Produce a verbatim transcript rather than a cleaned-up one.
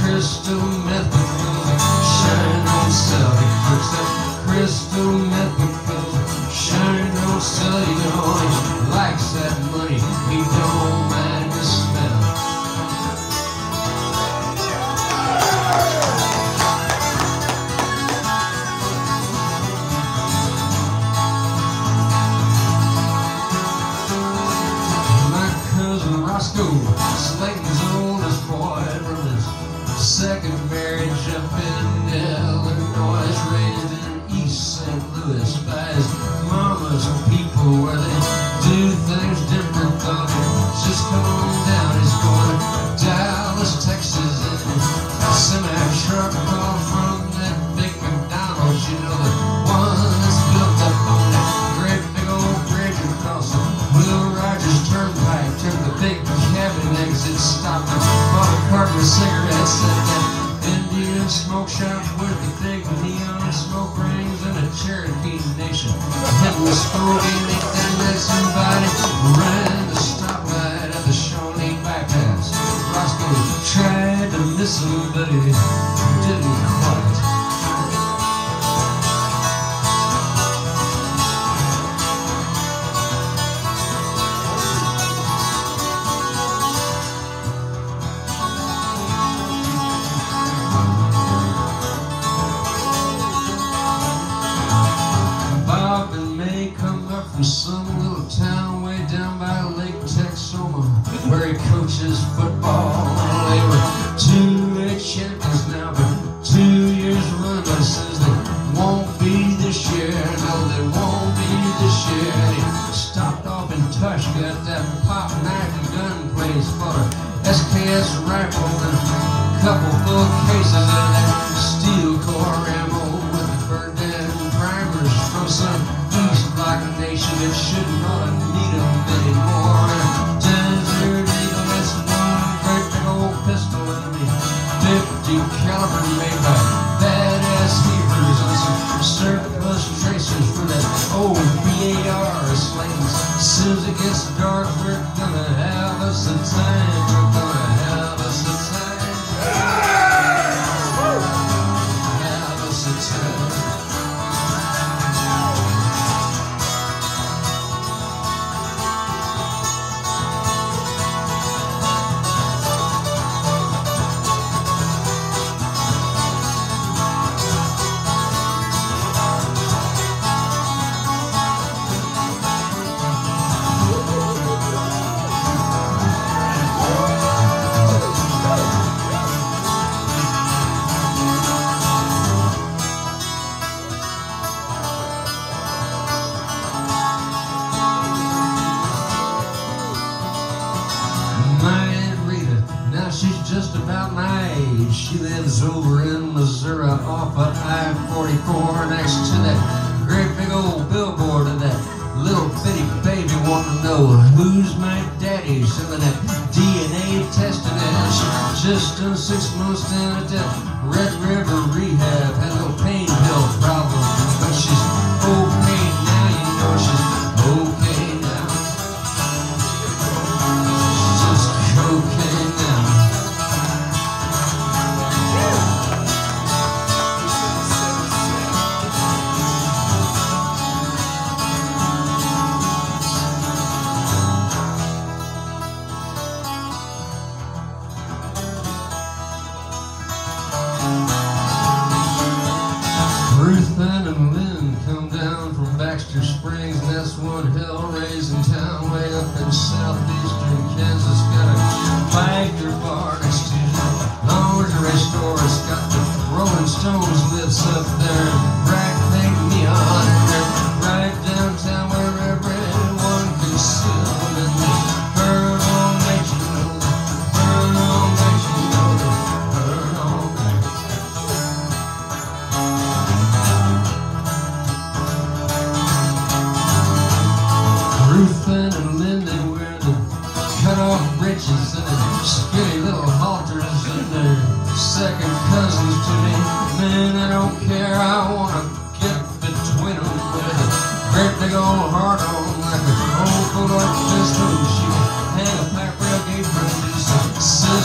Crystal methadone, shine on cellular crystal. Crystal methadone, shine on cellular. He likes that money, he don't mind the smell. My cousin Roscoe, Slayton's oldest boy from his second marriage up in Illinois, raised in East Saint Louis by his mama's people, where they do things different than just come down. He's going to Dallas, Texas, in a semi-truck all from that big McDonald's, you know, the one that's built up on that great big old bridge across the Will Rogers Turnpike, took the big cabin exit, stopped and bought a carton of cigarettes. Smoke shops with the big neon smoke rings and a Cherokee nation. It was smoking anything that somebody ran the stoplight at the Shawnee bypass. Roscoe tried to listen, but he didn't quite. From some little town way down by Lake Texoma, where he coaches football. They were two champions now, but two years run. He says they won't be this year. No, they won't be this year. And he stopped off in Tushka at that pop knife and gun place for a S K S rifle and a couple full cases of that steel core ammo with the Verdant primers from some east nation that should not need them anymore. Desert Eagle, that's one great big old pistol in me. fifty caliber made by badass Hebrews and some surplus tracers for that old V A R slings. Soon as it gets dark, we're gonna have us a time. We're gonna have us a time. We're gonna have us a time. Just about my age. She lives over in Missouri off of I forty-four next to that great big old billboard of that little bitty baby wanting to know who's my daddy. Some of that D N A testing and she's just done six months down at that Red River Rehab. Had a little pain pill problem, but she's okay now, you know, she's okay now. She's just okay now. Ruth Ann and Lynn come down from Baxter Springs, and that's one hell-raising town way up in southeastern Kansas. Got a biker bar next to a lingerie store. It's got the Rolling Stones lips up there, bright pink neon, and they're right downtown where everyone can sit. And the burn all night, you know, burn all night, you know, burn all night. Ruth Ann and Lynn, they wear the cut-off breeches and the skinny little halters, and they're second cousins to me. Man, I don't care, I want to get between them with a great big old hard on like a old bulldog just loose. You had a black rail gate,